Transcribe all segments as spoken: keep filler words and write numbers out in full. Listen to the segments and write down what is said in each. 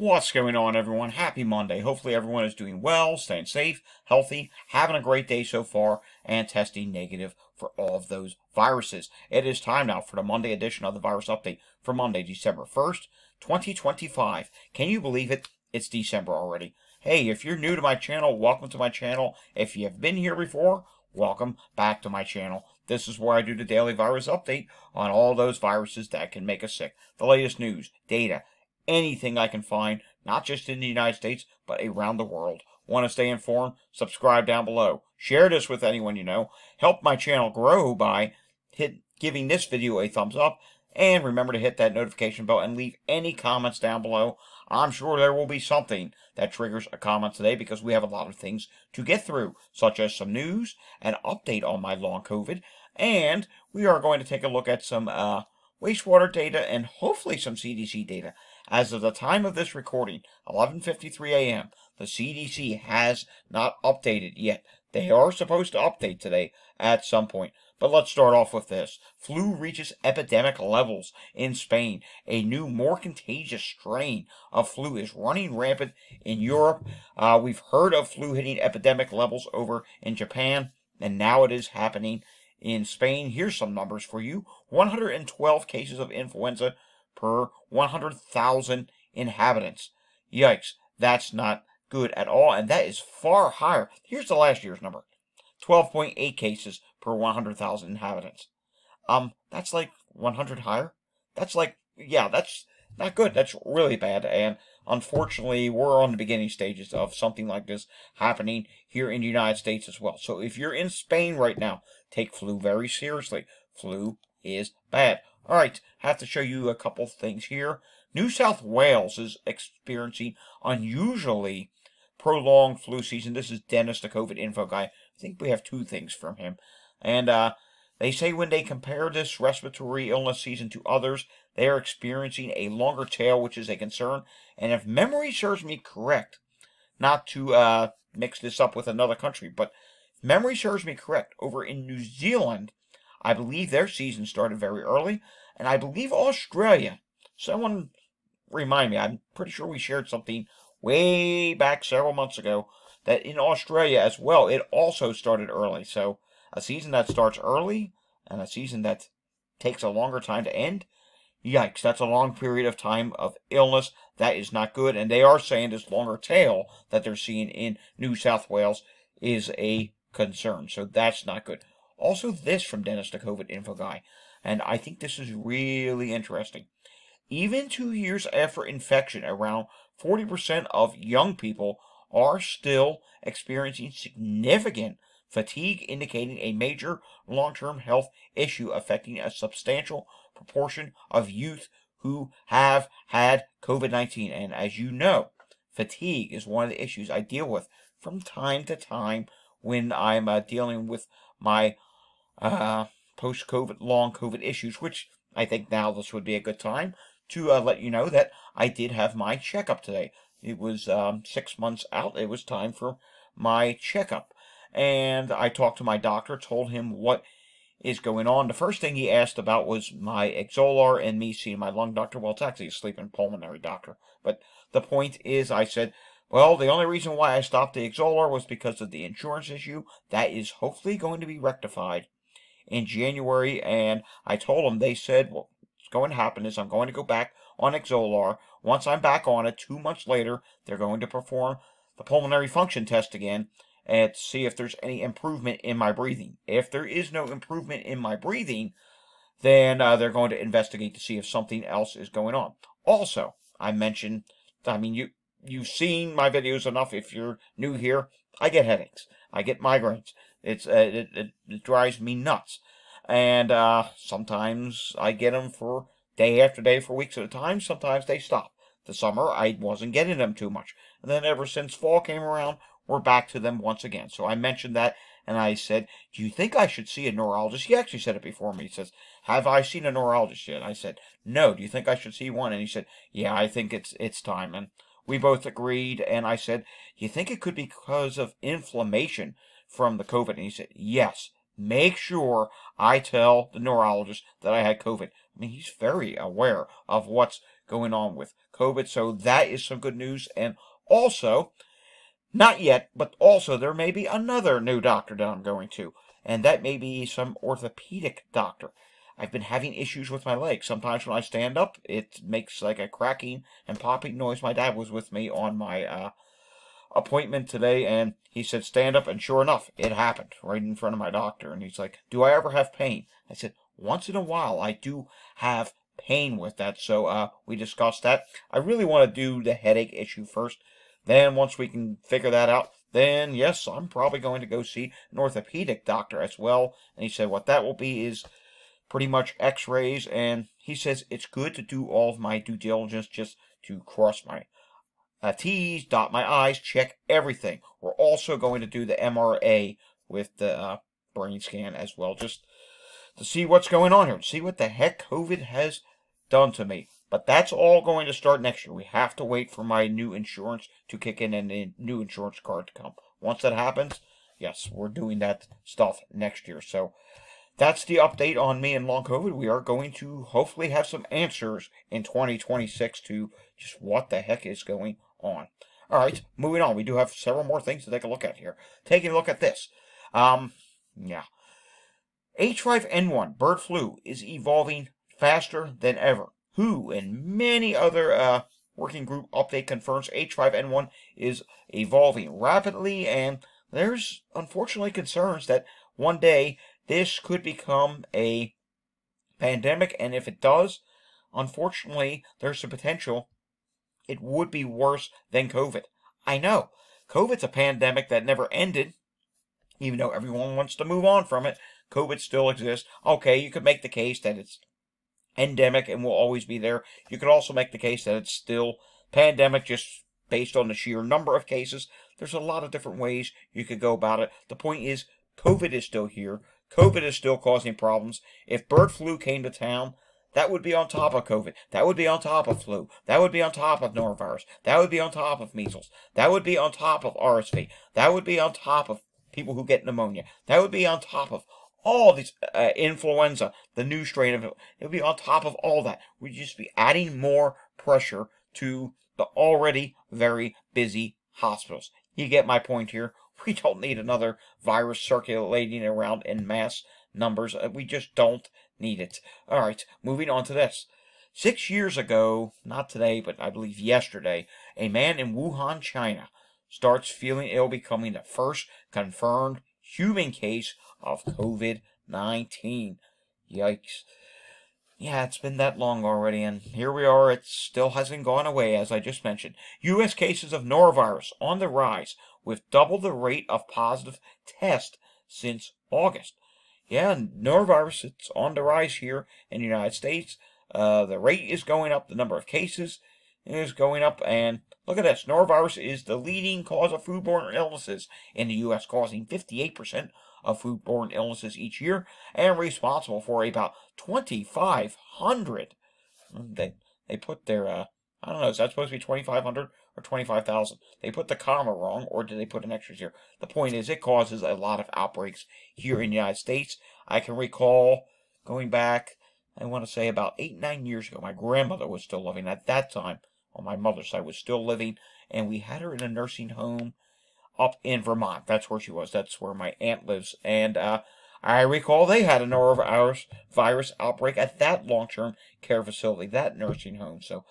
What's going on, everyone? Happy Monday. Hopefully everyone is doing well, staying safe, healthy, having a great day so far, and testing negative for all of those viruses. It is time now for the Monday edition of the Virus Update for Monday, December first, twenty twenty-five. Can you believe it? It's December already. Hey, if you're new to my channel, welcome to my channel. If you have been here before, welcome back to my channel. This is where I do the daily virus update on all those viruses that can make us sick. The latest news, data, anything I can find, not just in the United States, but around the world. Want to stay informed? Subscribe down below. Share this with anyone you know. Help my channel grow by hit, giving this video a thumbs up. And remember to hit that notification bell and leave any comments down below. I'm sure there will be something that triggers a comment today because we have a lot of things to get through, such as some news, an update on my long COVID, and we are going to take a look at some uh, wastewater data and hopefully some C D C data. As of the time of this recording, eleven fifty-three a m, the C D C has not updated yet. They are supposed to update today at some point. But let's start off with this. Flu reaches epidemic levels in Spain. A new, more contagious strain of flu is running rampant in Europe. Uh, we've heard of flu hitting epidemic levels over in Japan, and now it is happening in Spain. Here's some numbers for you. one hundred twelve cases of influenza per one hundred thousand inhabitants. Yikes, that's not good at all, and that is far higher. Here's the last year's number, twelve point eight cases per one hundred thousand inhabitants. Um, that's like one hundred higher. That's like, yeah, that's not good. That's really bad, and unfortunately, we're on the beginning stages of something like this happening here in the United States as well. So if you're in Spain right now, take flu very seriously. Flu is bad. All right, I have to show you a couple things here. New South Wales is experiencing unusually prolonged flu season. This is Dennis the COVID Info Guy. I think we have two things from him. And uh, they say when they compare this respiratory illness season to others, they are experiencing a longer tail, which is a concern. And if memory serves me correct, not to uh, mix this up with another country, but if memory serves me correct, over in New Zealand, I believe their season started very early, and I believe Australia. Someone remind me, I'm pretty sure we shared something way back several months ago that in Australia as well, it also started early. So a season that starts early and a season that takes a longer time to end, yikes, that's a long period of time of illness. That is not good, and they are saying this longer tail that they're seeing in New South Wales is a concern, so that's not good. Also, this from Dennis the COVID Info Guy, and I think this is really interesting. Even two years after infection, around forty percent of young people are still experiencing significant fatigue, indicating a major long-term health issue affecting a substantial proportion of youth who have had COVID nineteen. And as you know, fatigue is one of the issues I deal with from time to time when I'm uh, dealing with my uh, post-COVID, long COVID issues, which I think now this would be a good time to uh, let you know that I did have my checkup today. It was um, six months out. It was time for my checkup. And I talked to my doctor, told him what is going on. The first thing he asked about was my Xolair and me seeing my lung doctor. Well, it's actually a sleep and pulmonary doctor. But the point is, I said, well, the only reason why I stopped the Xolair was because of the insurance issue. That is hopefully going to be rectified in January. And I told them, they said, well, what's going to happen is I'm going to go back on Xolair. Once I'm back on it, two months later, they're going to perform the pulmonary function test again and see if there's any improvement in my breathing. If there is no improvement in my breathing, then uh, they're going to investigate to see if something else is going on. Also, I mentioned, I mean, you, you've seen my videos enough. If you're new here, I get headaches. I get migraines. It's uh, it, it, it drives me nuts. And uh, sometimes I get them for day after day for weeks at a time. Sometimes they stop. The summer, I wasn't getting them too much. And then ever since fall came around, we're back to them once again. So I mentioned that, and I said, do you think I should see a neurologist? He actually said it before me. He says, have I seen a neurologist yet? And I said, no. Do you think I should see one? And he said, yeah, I think it's it's time. And we both agreed, and I said, you think it could be because of inflammation from the COVID? And he said, yes. Make sure I tell the neurologist that I had COVID. I mean, he's very aware of what's going on with COVID. So that is some good news. And also, not yet, but also there may be another new doctor that I'm going to, and that may be some orthopedic doctor. I've been having issues with my leg. Sometimes when I stand up, it makes like a cracking and popping noise. My dad was with me on my uh, appointment today, and he said, stand up, and sure enough, it happened right in front of my doctor. And he's like, do I ever have pain? I said, once in a while, I do have pain with that, so uh, we discussed that. I really want to do the headache issue first. Then once we can figure that out, then yes, I'm probably going to go see an orthopedic doctor as well. And he said what that will be is pretty much x-rays, and he says it's good to do all of my due diligence, just to cross my uh, T's, dot my I's, check everything. We're also going to do the M R A with the uh, brain scan as well, just to see what's going on here, see what the heck COVID has done to me. But that's all going to start next year. We have to wait for my new insurance to kick in and the new insurance card to come. Once that happens, yes, we're doing that stuff next year. So that's the update on me and Long COVID. We are going to hopefully have some answers in twenty twenty-six to just what the heck is going on. All right, moving on. We do have several more things to take a look at here. Taking a look at this. Um, yeah. H five N one, bird flu, is evolving faster than ever. W H O and many other uh, working group update confirms H five N one is evolving rapidly, and there's unfortunately concerns that one day this could become a pandemic, and if it does, unfortunately, there's the potential it would be worse than COVID. I know, COVID's a pandemic that never ended, even though everyone wants to move on from it. COVID still exists. Okay, you could make the case that it's endemic and will always be there. You could also make the case that it's still pandemic just based on the sheer number of cases. There's a lot of different ways you could go about it. The point is, COVID is still here. COVID is still causing problems. If bird flu came to town, that would be on top of COVID. That would be on top of flu. That would be on top of norovirus. That would be on top of measles. That would be on top of R S V. That would be on top of people who get pneumonia. That would be on top of all these uh, influenza, the new strain of it, it would be on top of all that. We'd just be adding more pressure to the already very busy hospitals. You get my point here. We don't need another virus circulating around in mass numbers. We just don't need it. All right, moving on to this. Six years ago, not today, but I believe yesterday, a man in Wuhan, China, starts feeling ill, becoming the first confirmed human case of COVID nineteen. Yikes. Yeah, it's been that long already, and here we are. It still hasn't gone away, as I just mentioned. U S cases of norovirus on the rise, with double the rate of positive tests since August. Yeah, norovirus, it's on the rise here in the United States. Uh, the rate is going up, the number of cases is going up, and look at this. Norovirus is the leading cause of foodborne illnesses in the U S, causing fifty-eight percent of foodborne illnesses each year, and responsible for about twenty-five hundred. They, they put their, uh, I don't know, is that supposed to be twenty-five hundred or twenty-five thousand? They put the comma wrong, or did they put an extra zero? The point is, it causes a lot of outbreaks here in the United States. I can recall going back, I want to say about eight, nine years ago, my grandmother was still living at that time, on my mother's side, was still living, and we had her in a nursing home up in Vermont. That's where she was. That's where my aunt lives. And uh, I recall they had a norovirus virus outbreak at that long-term care facility, that nursing home. So,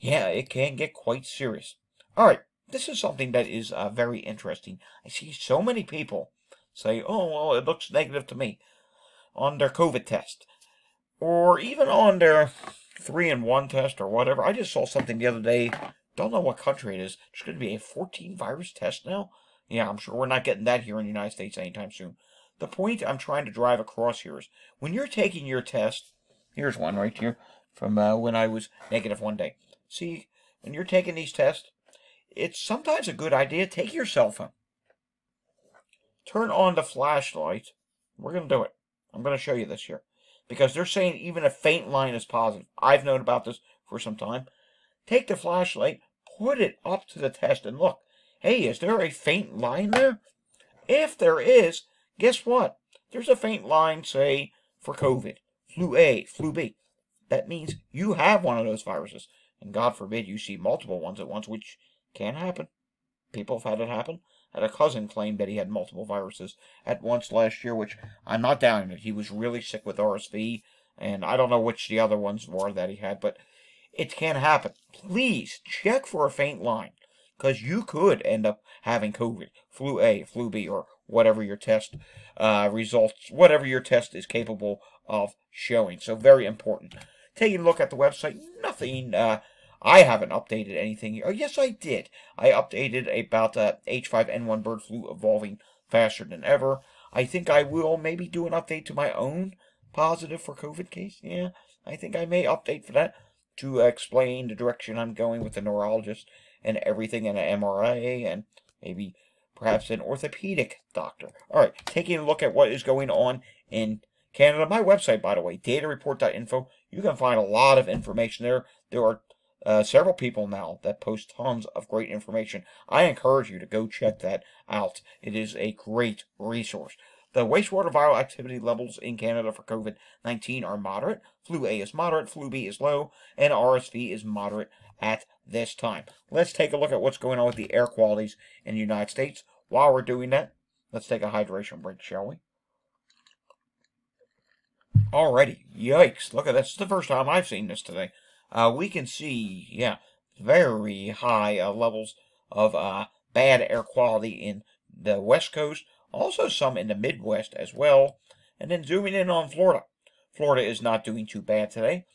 yeah, it can get quite serious. All right, this is something that is uh, very interesting. I see so many people say, oh, well, it looks negative to me on their COVID test, or even on their three in one test or whatever. I just saw something the other day. Don't know what country it is. There's going to be a fourteen virus test now. Yeah, I'm sure we're not getting that here in the United States anytime soon. The point I'm trying to drive across here is when you're taking your test, here's one right here from uh, when I was negative one day. See, when you're taking these tests, it's sometimes a good idea. Take your cell phone. Turn on the flashlight. We're going to do it. I'm going to show you this here because they're saying even a faint line is positive. I've known about this for some time. Take the flashlight. Put it up to the test and look. Hey, is there a faint line there? If there is, guess what? There's a faint line, say, for COVID, flu A, flu B. that means you have one of those viruses. And God forbid you see multiple ones at once, which can happen. People have had it happen. I had a cousin claim that he had multiple viruses at once last year, which I'm not doubting it. He was really sick with R S V, and I don't know which the other ones were that he had, but it can happen. Please check for a faint line, because you could end up having COVID, flu A, flu B, or whatever your test uh, results, whatever your test is capable of showing. So very important. Taking a look at the website, nothing... Uh, I haven't updated anything. Oh, yes, I did. I updated about uh, H five N one bird flu evolving faster than ever. I think I will maybe do an update to my own positive for COVID case. Yeah, I think I may update for that to explain the direction I'm going with the neurologist and everything, and an M R I, and maybe perhaps an orthopedic doctor. All right, taking a look at what is going on in Canada. My website, by the way, data report dot info. You can find a lot of information there. There are Uh, several people now that post tons of great information. I encourage you to go check that out. It is a great resource. The wastewater viral activity levels in Canada for COVID nineteen are moderate. Flu A is moderate, flu B is low, and R S V is moderate at this time. Let's take a look at what's going on with the air qualities in the United States. While we're doing that, let's take a hydration break, shall we? Alrighty, yikes, look at this. It's the first time I've seen this today. Uh, we can see, yeah, very high uh, levels of uh, bad air quality in the West Coast, also some in the Midwest as well. And then zooming in on Florida. Florida is not doing too bad today.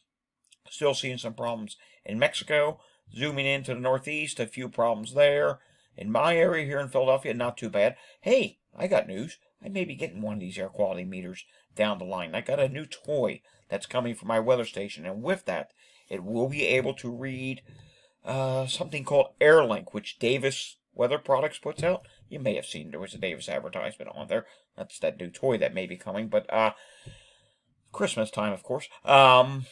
Still seeing some problems in Mexico. Zooming into the Northeast, a few problems there. In my area here in Philadelphia, not too bad. Hey, I got news. I may be getting one of these air quality meters down the line. I got a new toy that's coming from my weather station, and with that, it will be able to read uh, something called AirLink, which Davis Weather Products puts out. You may have seen there was a Davis advertisement on there. That's that new toy that may be coming, but uh, Christmas time, of course. Um,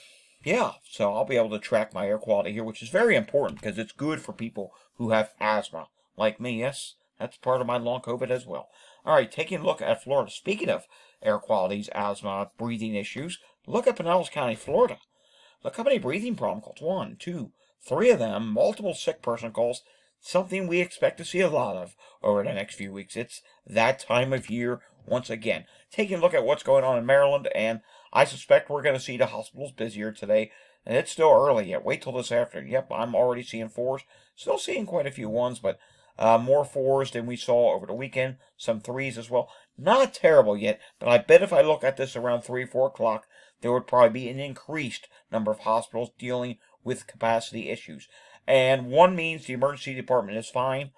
yeah, so I'll be able to track my air quality here, which is very important because it's good for people who have asthma, like me. Yes, that's part of my long COVID as well. All right, taking a look at Florida. Speaking of air qualities, asthma, breathing issues, look at Pinellas County, Florida. Look how many breathing problem calls. One, two, three of them, multiple sick person calls. Something we expect to see a lot of over the next few weeks. It's that time of year once again. Taking a look at what's going on in Maryland, and I suspect we're going to see the hospitals busier today. And it's still early yet. Wait till this afternoon. Yep, I'm already seeing fours. Still seeing quite a few ones, but uh, more fours than we saw over the weekend. Some threes as well. Not terrible yet, but I bet if I look at this around three, four o'clock, there would probably be an increased number of hospitals dealing with capacity issues. And one means the emergency department is fine.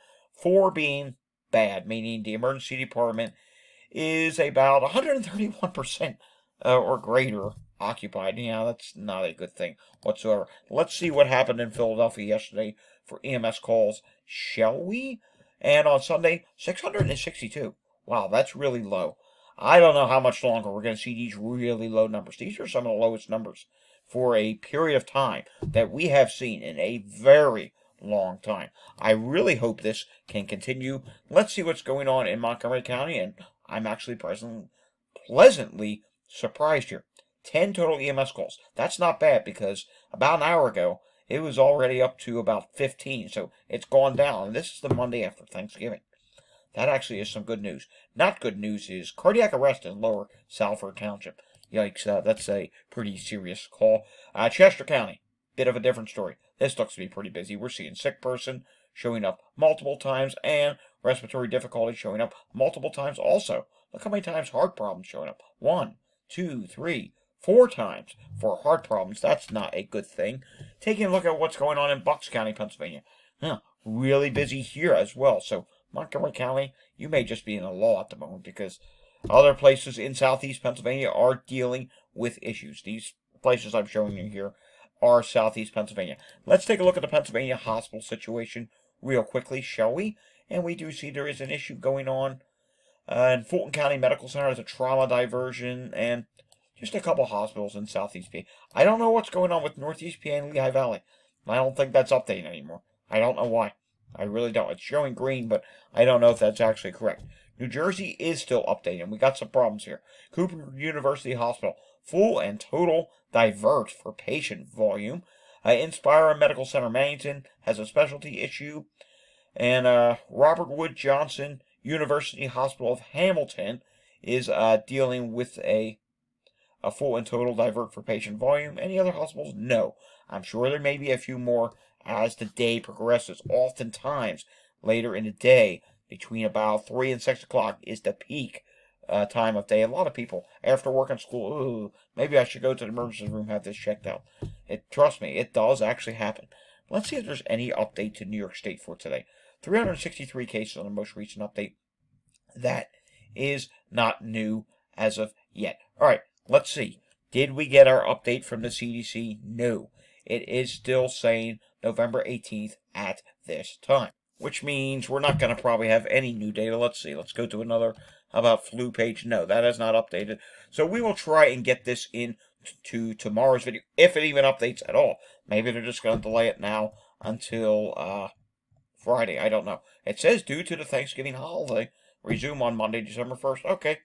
Four being bad, meaning the emergency department is about one hundred thirty-one percent uh, or greater occupied. Yeah, that's not a good thing whatsoever. Let's see what happened in Philadelphia yesterday for E M S calls, shall we? And on Sunday, six hundred sixty-two. Wow, that's really low. I don't know how much longer we're going to see these really low numbers. These are some of the lowest numbers for a period of time that we have seen in a very long time. I really hope this can continue. Let's see what's going on in Montgomery County, and I'm actually present, pleasantly surprised here. ten total E M S calls. That's not bad because about an hour ago, it was already up to about fifteen, so it's gone down. And this is the Monday after Thanksgiving. That actually is some good news. Not good news is cardiac arrest in Lower Salford Township. Yikes, uh, that's a pretty serious call. Uh, Chester County, bit of a different story. This looks to be pretty busy. We're seeing sick person showing up multiple times and respiratory difficulty showing up multiple times also. Look how many times heart problems showing up. One, two, three, four times for heart problems. That's not a good thing. Taking a look at what's going on in Bucks County, Pennsylvania. Huh, really busy here as well. So Montgomery County, you may just be in a lull at the moment because other places in southeast Pennsylvania are dealing with issues. These places I'm showing you here are southeast Pennsylvania. Let's take a look at the Pennsylvania hospital situation real quickly, shall we? And we do see there is an issue going on uh, in Fulton County Medical Center. There's a trauma diversion and just a couple hospitals in southeast P A. I don't know what's going on with northeast P A and Lehigh Valley. I don't think that's updating anymore. I don't know why. I really don't. It's showing green, but I don't know if that's actually correct. New Jersey is still updating. We got some problems here. Cooper University Hospital, full and total divert for patient volume. Uh, Inspira Medical Center Mannington has a specialty issue. And uh, Robert Wood Johnson University Hospital of Hamilton is uh, dealing with a, a full and total divert for patient volume. Any other hospitals? No. I'm sure there may be a few more as the day progresses. Oftentimes, later in the day, between about three and six o'clock is the peak uh, time of day. A lot of people, after work and school, ooh, maybe I should go to the emergency room, have this checked out. It, trust me, it does actually happen. Let's see if there's any update to New York State for today. three hundred sixty-three cases on the most recent update. That is not new as of yet. All right, let's see. Did we get our update from the C D C? No. It is still saying November eighteenth at this time, which means we're not going to probably have any new data. Let's see. Let's go to another about flu page. No, that is not updated. So we will try and get this in to tomorrow's video, if it even updates at all. Maybe they're just going to delay it now until uh, Friday. I don't know. It says due to the Thanksgiving holiday, resume on Monday, December first. Okay,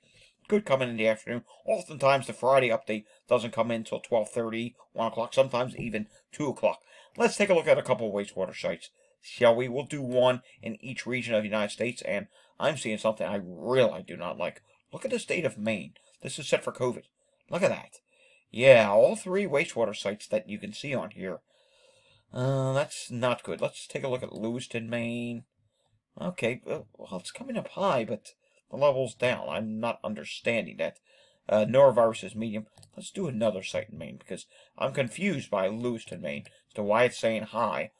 could come in in the afternoon. Oftentimes, the Friday update doesn't come in until twelve thirty, one o'clock, sometimes even two o'clock. Let's take a look at a couple of wastewater sites, shall we? We'll do one in each region of the United States, and I'm seeing something I really do not like. Look at the state of Maine. This is set for COVID. Look at that. Yeah, all three wastewater sites that you can see on here. Uh, that's not good. Let's take a look at Lewiston, Maine. Okay, well, it's coming up high, but the level's down. I'm not understanding that. Uh, norovirus is medium. Let's do another site in Maine, because I'm confused by Lewiston, Maine, as to why it's saying high.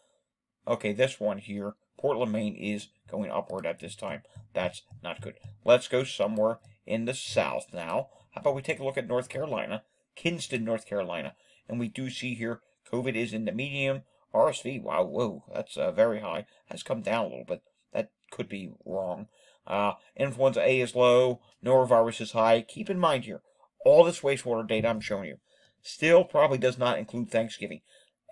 Okay, this one here, Portland, Maine, is going upward at this time. That's not good. Let's go somewhere in the south now. How about we take a look at North Carolina? Kinston, North Carolina, and we do see here COVID is in the medium. R S V, wow, whoa, that's uh, very high. Has come down a little bit. That could be wrong. Uh, influenza A is low. Norovirus is high. Keep in mind here, all this wastewater data I'm showing you still probably does not include Thanksgiving.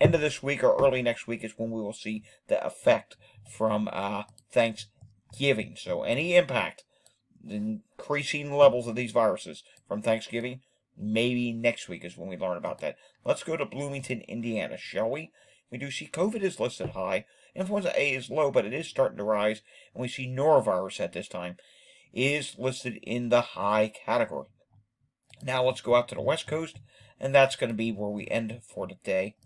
End of this week or early next week is when we will see the effect from uh, Thanksgiving. So any impact, increasing levels of these viruses from Thanksgiving, maybe next week is when we learn about that. Let's go to Bloomington, Indiana, shall we? We do see COVID is listed high. Influenza A is low, but it is starting to rise. And we see norovirus at this time is listed in the high category. Now let's go out to the West Coast, and that's going to be where we end for today.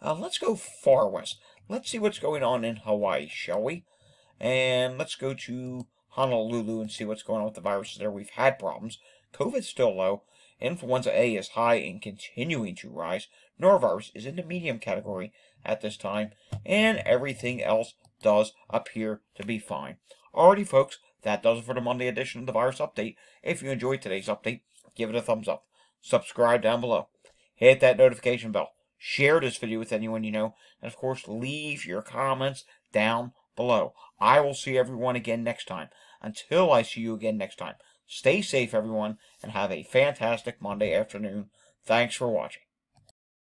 Uh, let's go far west. Let's see what's going on in Hawaii, shall we? And let's go to Honolulu and see what's going on with the viruses there. We've had problems. COVID's still low. Influenza A is high and continuing to rise. Norovirus is in the medium category at this time. And everything else does appear to be fine. Alrighty, folks, that does it for the Monday edition of the Virus Update. If you enjoyed today's update, give it a thumbs up. Subscribe down below. Hit that notification bell. Share this video with anyone you know. And, of course, leave your comments down below. I will see everyone again next time. Until I see you again next time. Stay safe, everyone, and have a fantastic Monday afternoon. Thanks for watching.